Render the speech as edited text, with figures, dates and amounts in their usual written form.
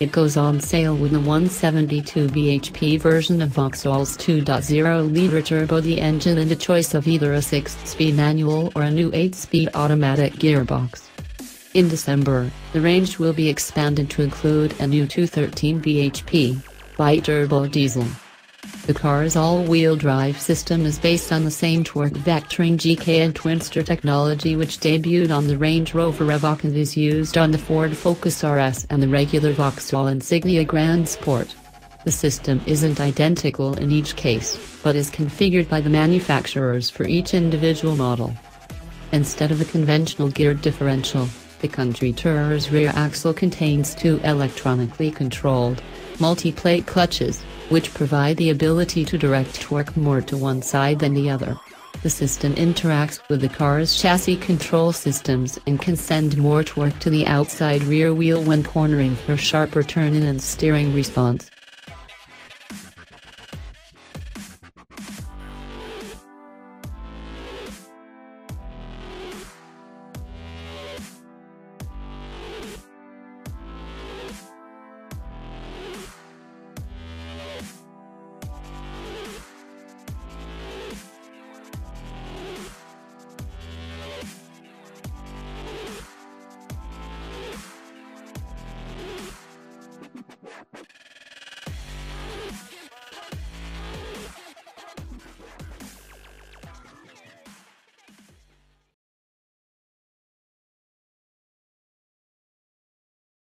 It goes on sale with the 172 bhp version of Vauxhall's 2.0-litre turbo-D engine and a choice of either a 6-speed manual or a new 8-speed automatic gearbox. In December, the range will be expanded to include a new 213 bhp, bi-turbo diesel. The car's all-wheel drive system is based on the same torque-vectoring GKN Twinster technology which debuted on the Range Rover Evoque and is used on the Ford Focus RS and the regular Vauxhall Insignia Grand Sport. The system isn't identical in each case, but is configured by the manufacturers for each individual model. Instead of a conventional geared differential, the country tourer's rear axle contains two electronically controlled, multi-plate clutches, which provide the ability to direct torque more to one side than the other. The system interacts with the car's chassis control systems and can send more torque to the outside rear wheel when cornering for sharper turn-in and steering response.